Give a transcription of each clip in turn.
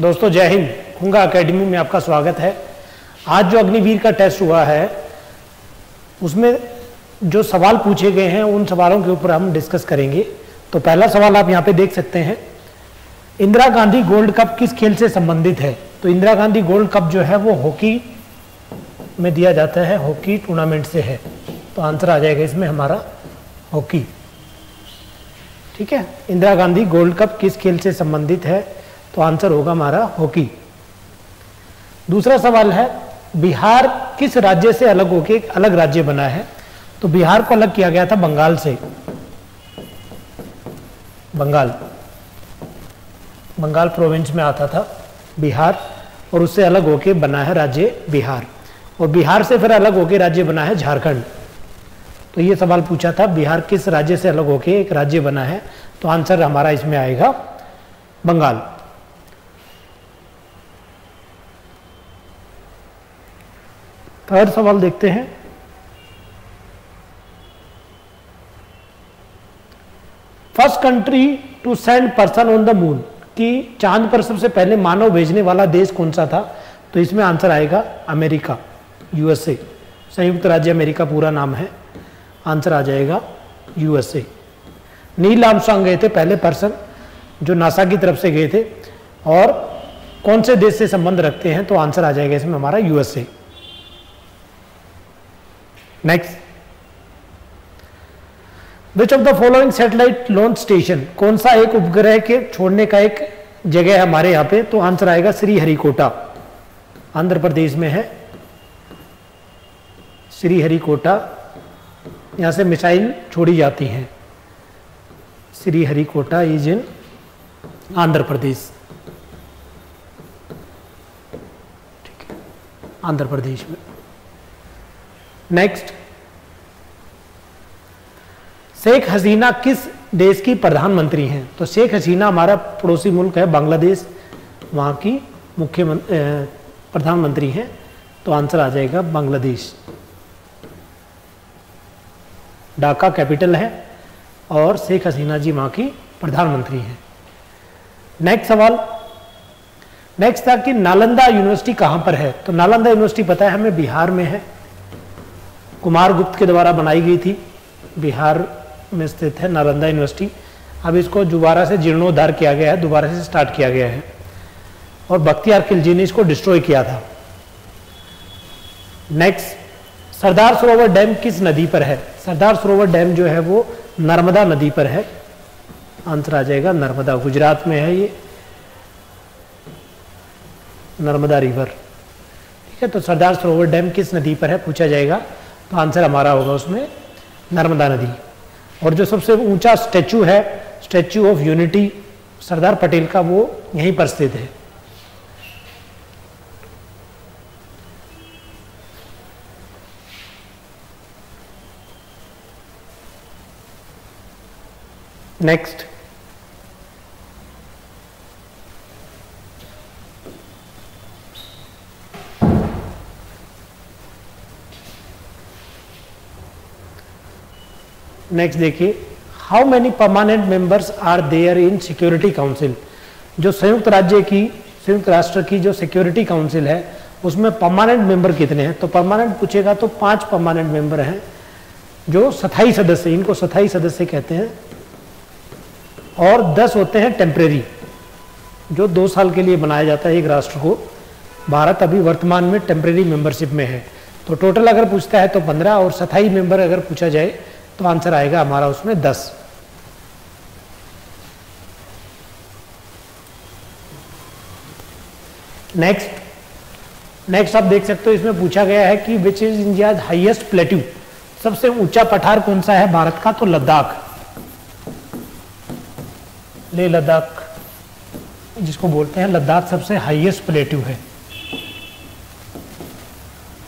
दोस्तों जय हिंद। खुंगा एकेडमी में आपका स्वागत है। आज जो अग्निवीर का टेस्ट हुआ है उसमें जो सवाल पूछे गए हैं उन सवालों के ऊपर हम डिस्कस करेंगे। तो पहला सवाल आप यहाँ पे देख सकते हैं, इंदिरा गांधी गोल्ड कप किस खेल से संबंधित है? तो इंदिरा गांधी गोल्ड कप जो है वो हॉकी में दिया जाता है, हॉकी टूर्नामेंट से है। तो आंसर आ जाएगा इसमें हमारा हॉकी। ठीक है, इंदिरा गांधी गोल्ड कप किस खेल से संबंधित है तो आंसर होगा हमारा हॉकी। दूसरा सवाल है, बिहार किस राज्य से अलग होकर एक अलग राज्य बना है? तो बिहार को अलग किया गया था बंगाल से। बंगाल प्रोविंस में आता था बिहार और उससे अलग होके बना है राज्य बिहार, और बिहार से फिर अलग होके राज्य बना है झारखंड। तो ये सवाल पूछा था, बिहार किस राज्य से अलग होके एक राज्य बना है? तो आंसर हमारा इसमें आएगा बंगाल। थर्ड सवाल देखते हैं, first country to send person on the moon, कि चांद पर सबसे पहले मानव भेजने वाला देश कौन सा था? तो इसमें आंसर आएगा अमेरिका, यूएसए। संयुक्त राज्य अमेरिका पूरा नाम है, आंसर आ जाएगा यूएसए। नील आर्मस्ट्रांग गए थे पहले पर्सन जो नासा की तरफ से गए थे, और कौन से देश से संबंध रखते हैं? तो आंसर आ जाएगा इसमें हमारा USA. Next, Which of the following satellite launch station, कौन सा एक उपग्रह के छोड़ने का एक जगह है हमारे यहाँ पे? तो आंसर आएगा श्रीहरिकोटा, आंध्र प्रदेश में है श्रीहरिकोटा। यहाँ से मिसाइल छोड़ी जाती है। श्रीहरिकोटा इज इन आंध्र प्रदेश, ठीक है, आंध्र प्रदेश में। नेक्स्ट, शेख हसीना किस देश की प्रधानमंत्री हैं? तो शेख हसीना हमारा पड़ोसी मुल्क है बांग्लादेश, वहाँ की मुख्य प्रधानमंत्री हैं। तो आंसर आ जाएगा बांग्लादेश। ढाका कैपिटल है और शेख हसीना जी वहाँ की प्रधानमंत्री हैं। नेक्स्ट सवाल, नेक्स्ट था कि नालंदा यूनिवर्सिटी कहाँ पर है? तो नालंदा यूनिवर्सिटी पता है हमें बिहार में है, कुमार गुप्त के द्वारा बनाई गई थी, बिहार में स्थित है नालंदा यूनिवर्सिटी। अब इसको दोबारा से जीर्णोद्धार किया गया है, दोबारा से स्टार्ट किया गया है, और बख्तियार खिलजी ने इसको डिस्ट्रॉय किया था। नेक्स्ट, सरदार सरोवर डैम किस नदी पर है? सरदार सरोवर डैम जो है वो नर्मदा नदी पर है, आंसर आ जाएगा नर्मदा। गुजरात में है ये नर्मदा रिवर, ठीक है। तो सरदार सरोवर डैम किस नदी पर है पूछा जाएगा, तो आंसर हमारा होगा उसमें नर्मदा नदी। और जो सबसे ऊंचा स्टैचू है, statue of unity Sardar Patel का, वो यहीं पर स्थित है। नेक्स्ट, देखिए, how many permanent members are there in security council? जो संयुक्त राष्ट्र की जो सिक्योरिटी काउंसिल है उसमें परमानेंट मेंबर कितने हैं? तो परमानेंट पूछेगा तो 5 परमानेंट मेंबर हैं जो स्थायी सदस्य, इनको स्थायी सदस्य कहते हैं, और 10 होते हैं टेम्परेरी, जो 2 साल के लिए बनाया जाता है एक राष्ट्र को। भारत अभी वर्तमान में टेम्परेरी मेंबरशिप में है। तो टोटल अगर पूछता है तो 15, और स्थायी मेंबर अगर पूछा जाए तो आंसर आएगा हमारा उसमें 10। नेक्स्ट आप देख सकते हो इसमें पूछा गया है कि which is India highest plateau, सबसे ऊंचा पठार कौन सा है भारत का? तो लद्दाख, ले लद्दाख जिसको बोलते हैं, लद्दाख सबसे हाईएस्ट प्लेट्यू है।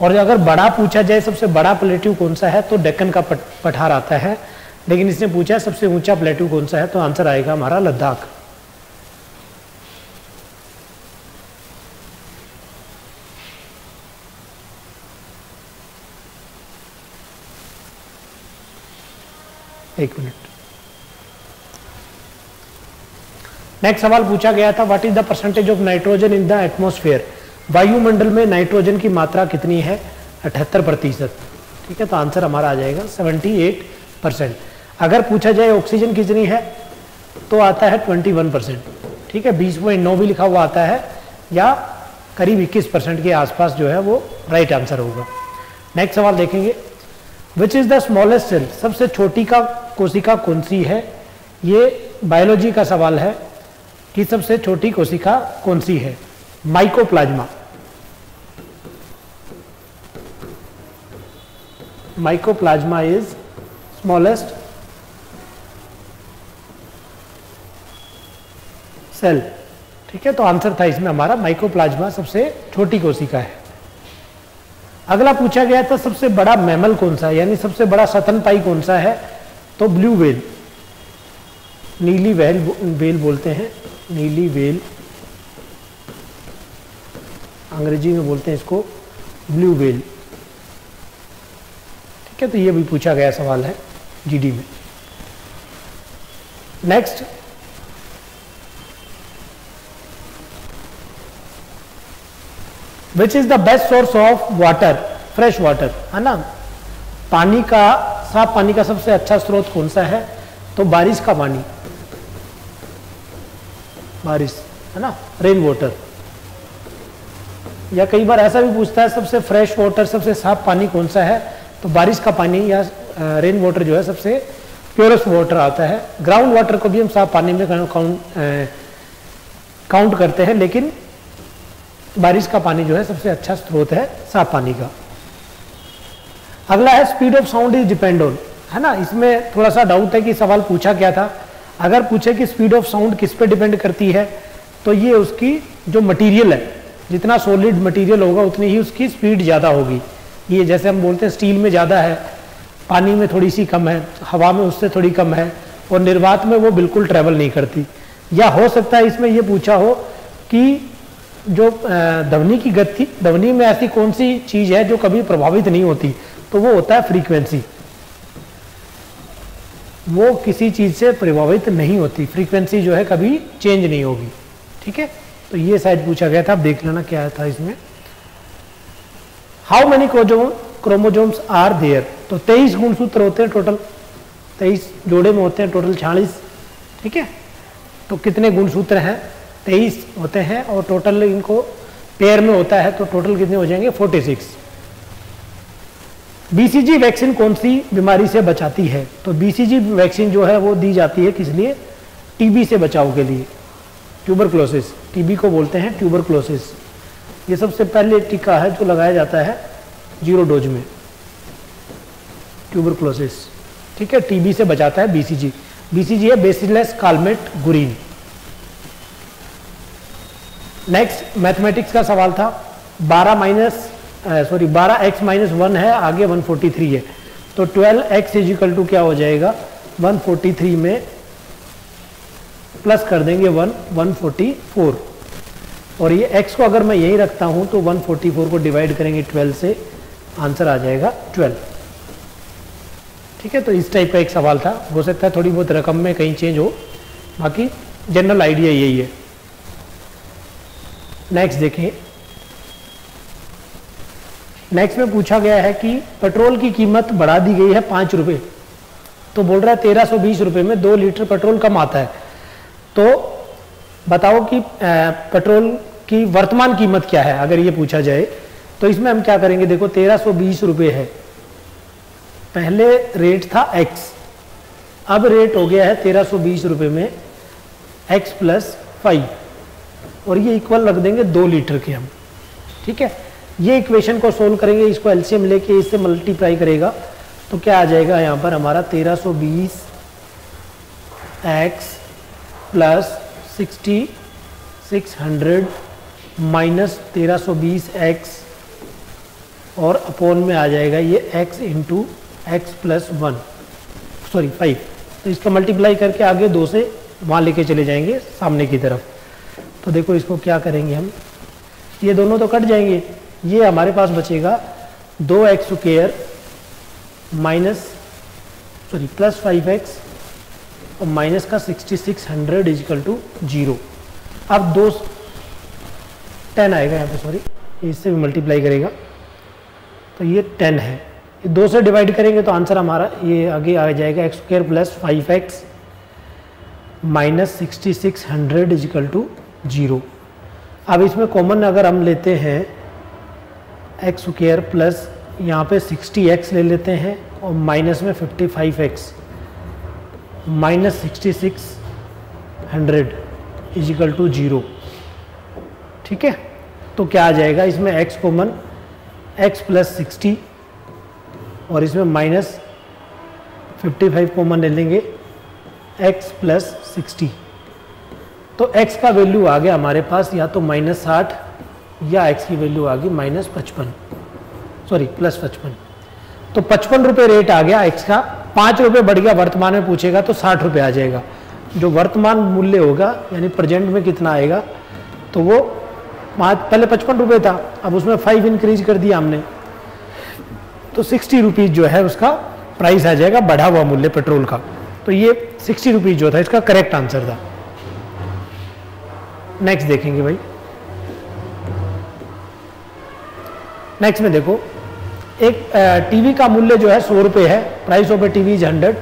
और अगर बड़ा पूछा जाए सबसे बड़ा प्लेट्यू कौन सा है तो डेक्कन का पठार आता है, लेकिन इसने पूछा है सबसे ऊंचा प्लेट्यू कौन सा है, तो आंसर आएगा हमारा लद्दाख। नेक्स्ट सवाल पूछा गया था, what is the percentage of nitrogen in the atmosphere, वायुमंडल में नाइट्रोजन की मात्रा कितनी है, 78%। ठीक है, तो आंसर हमारा आ जाएगा 78%। अगर पूछा जाए ऑक्सीजन कितनी है तो आता है 21%। ठीक है, 20.9 भी लिखा हुआ आता है या करीब 21% के आसपास जो है वो राइट आंसर होगा। नेक्स्ट सवाल देखेंगे, which is the smallest cell, सबसे छोटी का कोशिका कौन सी है। ये बायोलॉजी का सवाल है कि सबसे छोटी कोशिका कौन सी है। Mycoplasma, mycoplasma is smallest cell. ठीक है, तो आंसर था इसमें हमारा माइक्रोप्लाज्मा सबसे छोटी कोशिका है। अगला पूछा गया था सबसे बड़ा मैमल कौन सा है, यानी सबसे बड़ा स्तनपाई कौन सा है, तो ब्लू वेल, नीली वेल बोलते हैं, नीली वेल अंग्रेजी में बोलते हैं इसको ब्लू वेल। ठीक है, तो ये भी पूछा गया सवाल है जीडी में। Next, which is the best source of water, fresh water है ना, पानी का, साफ पानी का सबसे अच्छा स्रोत कौन सा है, तो बारिश का पानी, बारिश है ना, रेन वाटर। या कई बार ऐसा भी पूछता है सबसे फ्रेश वाटर, सबसे साफ पानी कौन सा है, तो बारिश का पानी या रेन वाटर जो है सबसे प्योरेस्ट वाटर आता है। ग्राउंड वाटर को भी हम साफ पानी में काउंट करते हैं, लेकिन बारिश का पानी जो है सबसे अच्छा स्रोत है साफ पानी का। अगला है speed of sound is depend on, है ना, इसमें थोड़ा सा डाउट है कि सवाल पूछा क्या था। अगर पूछे कि स्पीड ऑफ साउंड किस पे डिपेंड करती है, तो ये उसकी जो मटेरियल है, जितना सॉलिड मटेरियल होगा उतनी ही उसकी स्पीड ज़्यादा होगी। ये जैसे हम बोलते हैं स्टील में ज़्यादा है, पानी में थोड़ी सी कम है, हवा में उससे थोड़ी कम है, और निर्वात में वो बिल्कुल ट्रैवल नहीं करती। या हो सकता है इसमें ये पूछा हो कि जो ध्वनि की गति, ध्वनि में ऐसी कौन सी चीज़ है जो कभी प्रभावित नहीं होती, तो वो होता है फ्रीक्वेंसी, वो किसी चीज़ से प्रभावित नहीं होती, फ्रीक्वेंसी जो है कभी चेंज नहीं होगी। ठीक है, तो ये शायद पूछा गया था, आप देख लेना क्या था इसमें। How many chromosomes are there, तो 23 गुणसूत्र होते हैं टोटल, 23 जोड़े में होते हैं टोटल 46। ठीक है, तो कितने गुणसूत्र हैं, 23 होते हैं, और टोटल इनको पेयर में होता है, तो टोटल कितने हो जाएंगे 46। BCG वैक्सीन कौन सी बीमारी से बचाती है, तो BCG वैक्सीन जो है वो दी जाती है किस लिए, TB से बचाव के लिए, ट्यूबरक्लोसिस, TB को बोलते हैं ट्यूबरक्लोसिस। ये सबसे पहले टीका है जो लगाया जाता है 0 डोज में, ट्यूबरक्लोसिस। ठीक है, TB से बचाता है BCG। BCG है bacillus Calmette Guerin. Next mathematics का सवाल था, 12 x माइनस 1 है, आगे 143 है, तो 12x इजिकल टू क्या हो जाएगा, 143 में प्लस कर देंगे 144, और ये x को अगर मैं यही रखता हूँ तो 144 को डिवाइड करेंगे 12 से, आंसर आ जाएगा 12। ठीक है, तो इस टाइप का एक सवाल था, हो सकता है थोड़ी बहुत रकम में कहीं चेंज हो, बाकी जनरल आइडिया यही है। नेक्स्ट देखिए, नेक्स्ट में पूछा गया है कि पेट्रोल की कीमत बढ़ा दी गई है 5 रुपये, तो बोल रहा है 1320 रुपये में 2 लीटर पेट्रोल कम आता है, तो बताओ कि पेट्रोल की वर्तमान कीमत क्या है। अगर ये पूछा जाए तो इसमें हम क्या करेंगे, देखो 1320 रुपये है, पहले रेट था x, अब रेट हो गया है 1320 रुपये में x प्लस 5, और ये इक्वल रख देंगे 2 लीटर के हम। ठीक है, ये इक्वेशन को सोल्व करेंगे, इसको एलसीएम लेके इससे मल्टीप्लाई करेगा, तो क्या आ जाएगा यहाँ पर हमारा 1320x प्लस 6600 माइनस 1320x, और अपॉन में आ जाएगा ये x इंटू एक्स प्लस 5, तो इसका मल्टीप्लाई करके आगे 2 से वहाँ लेके चले जाएंगे सामने की तरफ। तो देखो इसको क्या करेंगे हम, ये दोनों तो कट जाएंगे, ये हमारे पास बचेगा 2x² माइनस प्लस 5x और माइनस का 6600 इजिकल टू 0। अब 210 आएगा यहाँ पे, सॉरी, इससे भी मल्टीप्लाई करेगा तो ये 10 है, ये 2 से डिवाइड करेंगे तो आंसर हमारा ये आगे आ जाएगा x square plus 5x minus 6600 equal to 0। अब इसमें कॉमन अगर हम लेते हैं एक्स स्क्र प्लस यहाँ पे 60x ले लेते हैं और माइनस में 55x माइनस 6600 इजिकल टू 0। ठीक है, तो क्या आ जाएगा इसमें x कॉमन, x प्लस 60 और इसमें माइनस 55 कॉमन ले लेंगे, x प्लस 60। तो x का वैल्यू आ गया हमारे पास या तो माइनस 60 या x की वैल्यू आ गई माइनस 55, सॉरी प्लस 55। तो 55 रुपये रेट आ गया x का, 5 रुपये बढ़ गया, वर्तमान में पूछेगा तो 60 रुपये आ जाएगा। जो वर्तमान मूल्य होगा यानी प्रेजेंट में कितना आएगा, तो वो पहले 55 रुपये था, अब उसमें 5 इंक्रीज कर दिया हमने तो 60 रुपीज़ जो है उसका प्राइस आ जाएगा, बढ़ा हुआ मूल्य पेट्रोल का। तो ये 60 रुपीज़ जो था इसका करेक्ट आंसर था। नेक्स्ट देखेंगे भाई, नेक्स्ट में देखो एक टीवी का मूल्य जो है 100 रुपये है, price of a TV is 100।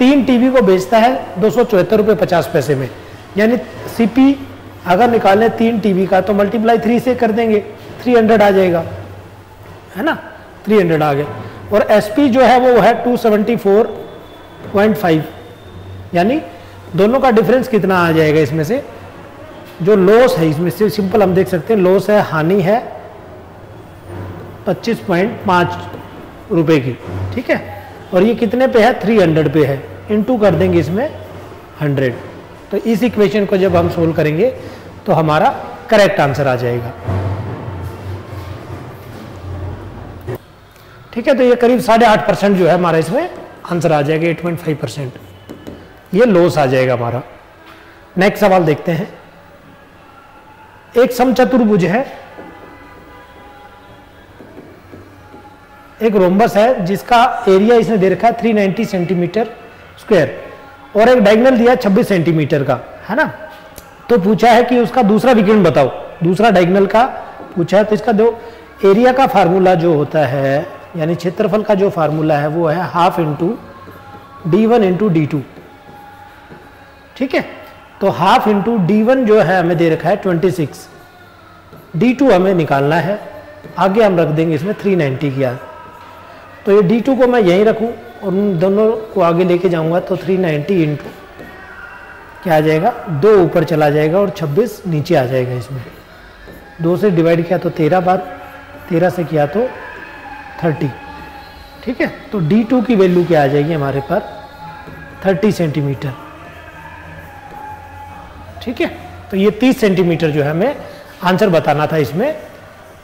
3 TV को बेचता है 274 रुपये 50 पैसे में, यानी सीपी अगर निकालें 3 टीवी का तो मल्टीप्लाई 3 से कर देंगे, 300 आ जाएगा, है ना, 300 आ गए। और एसपी जो है वो है 274.5, यानी दोनों का डिफरेंस कितना आ जाएगा इसमें से, जो लॉस है इसमें से सिंपल हम देख सकते हैं, लॉस है, हानि है 25.5 रुपये की। ठीक है, और ये कितने पे है, 300 पे है, इनटू कर देंगे इसमें 100। तो इस इक्वेशन को जब हम सोल्व करेंगे तो हमारा करेक्ट आंसर आ जाएगा। ठीक है, तो ये करीब 8.5% जो है हमारा इसमें आंसर आ जाएगा, 8.5% ये लॉस आ जाएगा हमारा। नेक्स्ट सवाल देखते हैं, एक समचतुर्भुज है, एक रोम्बस है जिसका एरिया इसने दे रखा है 390 सेंटीमीटर स्क्वायर और एक डायगोनल दिया 26 सेंटीमीटर का, है ना। तो पूछा है कि उसका दूसरा विकर्ण बताओ, दूसरा डायगोनल का पूछा है, तो इसका दो एरिया का फार्मूला जो होता है यानी क्षेत्रफल का जो फार्मूला है वो है half into d1 into d2। ठीक है, तो हाफ इंटू d1 जो है हमें दे रखा है 26, d2 हमें निकालना है, आगे हम रख देंगे इसमें 390 किया, तो ये D2 को मैं यहीं रखूं और उन दोनों को आगे लेके जाऊंगा तो 390 इंटू क्या आ जाएगा, 2 ऊपर चला जाएगा और 26 नीचे आ जाएगा। इसमें 2 से डिवाइड किया तो 13 बार, 13 से किया तो 30। ठीक है, तो D2 की वैल्यू क्या आ जाएगी हमारे पास, 30 सेंटीमीटर। ठीक है, तो ये 30 सेंटीमीटर जो है हमें आंसर बताना था इसमें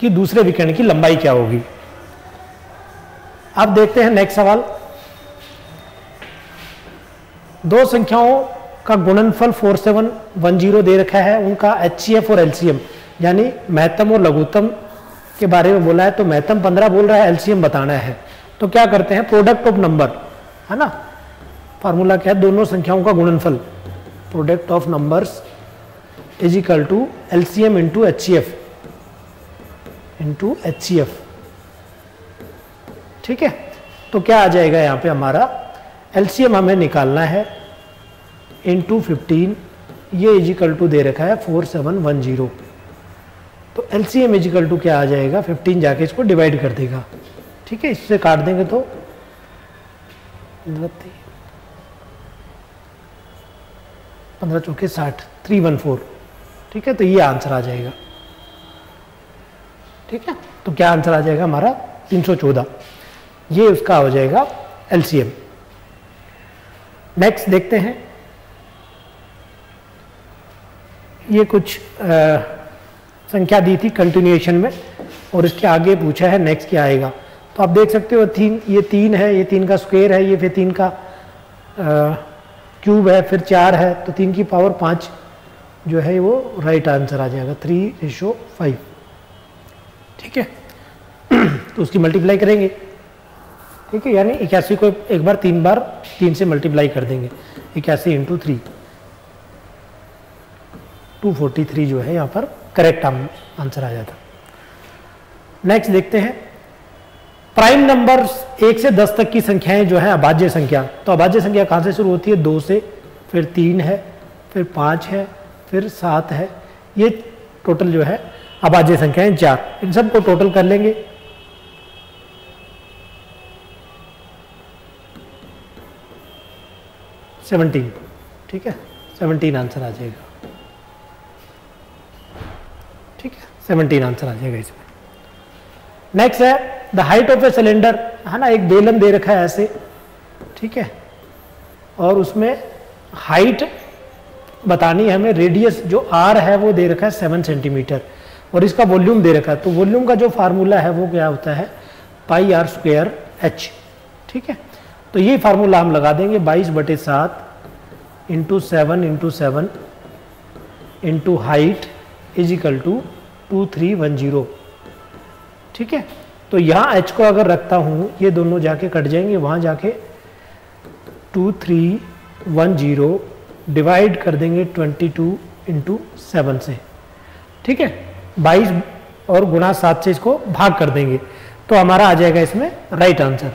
कि दूसरे विकर्ण की लंबाई क्या होगी। अब देखते हैं नेक्स्ट सवाल, दो संख्याओं का गुणनफल 4710 दे रखा है, उनका HCF और LCM यानी महत्तम और लघुत्तम के बारे में बोला है। तो महत्तम 15 बोल रहा है, LCM बताना है, तो क्या करते हैं, प्रोडक्ट ऑफ नंबर, है ना, फार्मूला क्या है, दोनों संख्याओं का गुणनफल product of numbers is equal to LCM into HCF into HCF। ठीक है, तो क्या आ जाएगा यहाँ पे हमारा, LCM हमें निकालना है इंटू 15, ये इजिकल टू दे रखा है 4710, तो LCM इजिकल टू क्या आ जाएगा, 15 जाके इसको डिवाइड कर देगा। ठीक है, इससे काट देंगे तो 15×4 = 60, 314। ठीक है, तो ये आंसर आ जाएगा। ठीक है, तो क्या आंसर आ जाएगा हमारा, 314, ये उसका हो जाएगा LCM। नेक्स्ट देखते हैं, ये कुछ संख्या दी थी कंटिन्यूएशन में और इसके आगे पूछा है नेक्स्ट क्या आएगा, तो आप देख सकते हो 3, ये 3 है, ये 3 का स्क्वायर है, ये फिर 3 का क्यूब है, फिर 4 है, तो 3 की पावर 5 जो है वो राइट आंसर आ जाएगा, 3:5। ठीक है, तो उसकी मल्टीप्लाई करेंगे ठीक है, यानी 81 को एक बार 3 से मल्टीप्लाई कर देंगे, 81 × 3 243 जो है यहाँ पर करेक्ट आंसर आ जाता। नेक्स्ट देखते हैं प्राइम नंबर 1 से 10 तक की संख्याएं जो है अभाज्य संख्या। तो अभाज्य संख्या कहाँ से शुरू होती है? 2 से, फिर 3 है, फिर 5 है, फिर 7 है, ये टोटल जो है अभाज्य संख्याएं 4। इन सबको टोटल कर लेंगे, ठीक है 17 आंसर आ जाएगा, ठीक है 17 आंसर आ जाएगा इसमें। नेक्स्ट है the height of a cylinder, है ना, एक बेलन दे रखा है ऐसे, ठीक है, और उसमें हाइट बतानी है हमें, रेडियस जो आर है वो दे रखा है 7 सेंटीमीटर और इसका वॉल्यूम दे रखा है। तो वॉल्यूम का जो फार्मूला है वो क्या होता है? πr²h, ठीक है। तो ये फार्मूला हम लगा देंगे 22/7 × 7 × 7 × हाइट = 2310, ठीक है। तो यहाँ h को अगर रखता हूँ, ये दोनों जाके कट जाएंगे, वहाँ जाके 2310 डिवाइड कर देंगे 22 × 7 से, ठीक है, 22 और गुणा 7 से इसको भाग कर देंगे तो हमारा आ जाएगा इसमें राइट आंसर,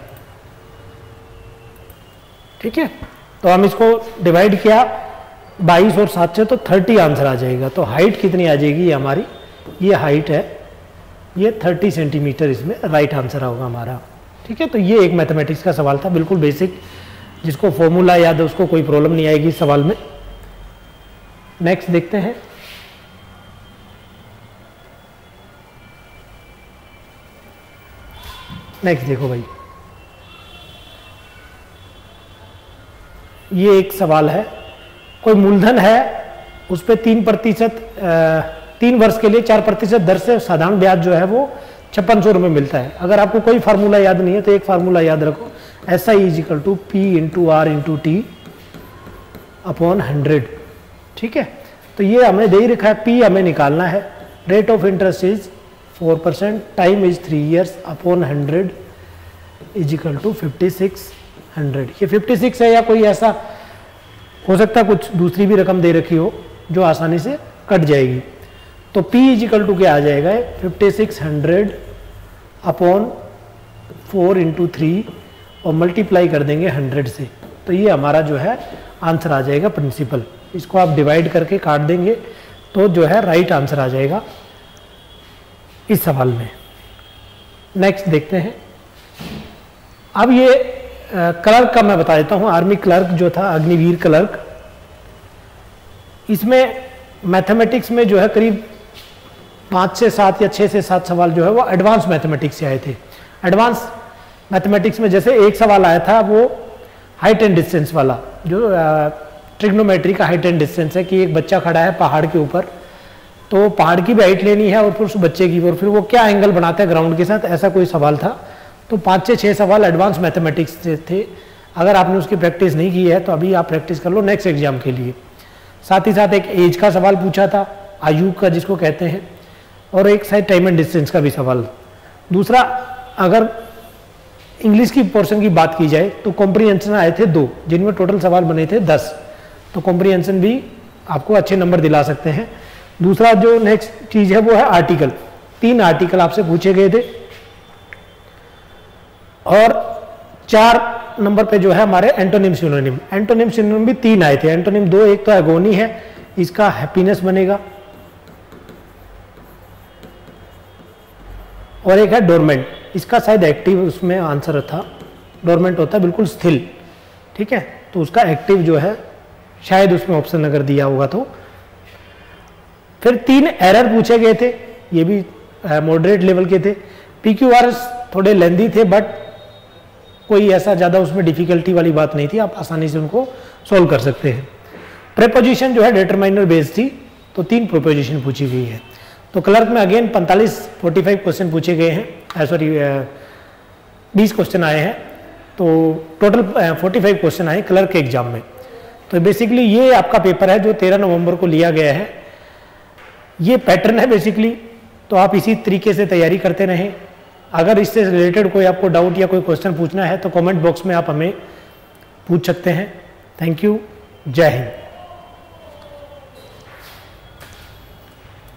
ठीक है। तो हम इसको डिवाइड किया 22 और 7 से तो 30 आंसर आ जाएगा। तो हाइट कितनी आ जाएगी ये हमारी, ये हाइट है, ये 30 सेंटीमीटर इसमें राइट आंसर होगा हमारा, ठीक है। तो ये एक मैथमेटिक्स का सवाल था, बिल्कुल बेसिक, जिसको फॉर्मूला याद है उसको कोई प्रॉब्लम नहीं आएगी सवाल में। नेक्स्ट देखते हैं नेक्स्ट, देखो भाई ये एक सवाल है, कोई मूलधन है उस पर 3% 3 वर्ष के लिए 4% दर से साधारण ब्याज जो है वो 5600 रुपये मिलता है। अगर आपको कोई फार्मूला याद नहीं है तो एक फार्मूला याद रखो, SI = P × R × T / 100, ठीक है। तो ये हमें दे ही रखा है, P हमें निकालना है, rate of interest is 4%, time is 3 years / 100 = 5600। ये 56 है या कोई ऐसा हो सकता है कुछ दूसरी भी रकम दे रखी हो जो आसानी से कट जाएगी। तो P = क्या आ जाएगा? 5600 / 4 × 3 और मल्टीप्लाई कर देंगे 100 से, तो ये हमारा जो है आंसर आ जाएगा प्रिंसिपल। इसको आप डिवाइड करके काट देंगे तो जो है राइट आंसर आ जाएगा इस सवाल में। नेक्स्ट देखते हैं, अब ये क्लर्क का मैं बता देता हूँ, आर्मी क्लर्क जो था अग्निवीर क्लर्क, इसमें मैथमेटिक्स में जो है करीब 5 से 7 या 6 से 7 सवाल जो है वो एडवांस मैथमेटिक्स से आए थे। एडवांस मैथमेटिक्स में जैसे एक सवाल आया था वो हाइट एंड डिस्टेंस वाला, जो ट्रिग्नोमेट्री का हाइट एंड डिस्टेंस है कि एक बच्चा खड़ा है पहाड़ के ऊपर, तो पहाड़ की भी हाइट लेनी है और फिर उस बच्चे की, और फिर वो क्या एंगल बनाता है ग्राउंड के साथ, ऐसा कोई सवाल था। तो 5 से 6 सवाल एडवांस मैथमेटिक्स से थे, अगर आपने उसकी प्रैक्टिस नहीं की है तो अभी आप प्रैक्टिस कर लो नेक्स्ट एग्जाम के लिए। साथ ही साथ एक एज का सवाल पूछा था, आयु का जिसको कहते हैं, और एक साइड टाइम एंड डिस्टेंस का भी सवाल। दूसरा अगर इंग्लिश की पोर्शन की बात की जाए तो कॉम्प्रीहेंशन आए थे 2, जिनमें टोटल सवाल बने थे 10, तो कॉम्प्रीहेंशन भी आपको अच्छे नंबर दिला सकते हैं। दूसरा जो नेक्स्ट चीज़ है वो है आर्टिकल, 3 आर्टिकल आपसे पूछे गए थे और 4 नंबर पे जो है हमारे एंटोनिम सिनोनिम, एंटोनिम सिनोनिम भी 3 आए थे। एंटोनिम 2, एक तो एगोनी है, इसका हैप्पीनेस बनेगा, और एक है डोरमेंट, इसका शायद एक्टिव उसमें आंसर था, डोरमेंट होता है बिल्कुल स्थिर, ठीक है, तो उसका एक्टिव जो है शायद उसमें ऑप्शन अगर दिया होगा तो। फिर 3 एरर पूछे गए थे, ये भी मॉडरेट लेवल के थे। PQR थोड़े लेंदी थे बट कोई ऐसा ज़्यादा उसमें डिफिकल्टी वाली बात नहीं थी, आप आसानी से उनको सॉल्व कर सकते हैं। प्रीपोजिशन जो है डिटरमाइनर बेस्ड थी, तो 3 प्रीपोजिशन पूछी गई है। तो क्लर्क में अगेन 45-45 क्वेश्चन पूछे गए हैं, 20 क्वेश्चन आए हैं, तो टोटल 45 क्वेश्चन आए क्लर्क के एग्जाम में। तो बेसिकली ये आपका पेपर है जो 13 नवंबर को लिया गया है, ये पैटर्न है बेसिकली, तो आप इसी तरीके से तैयारी करते रहें। अगर इससे रिलेटेड कोई आपको डाउट या कोई क्वेश्चन पूछना है तो कमेंट बॉक्स में आप हमें पूछ सकते हैं। थैंक यू, जय हिंद।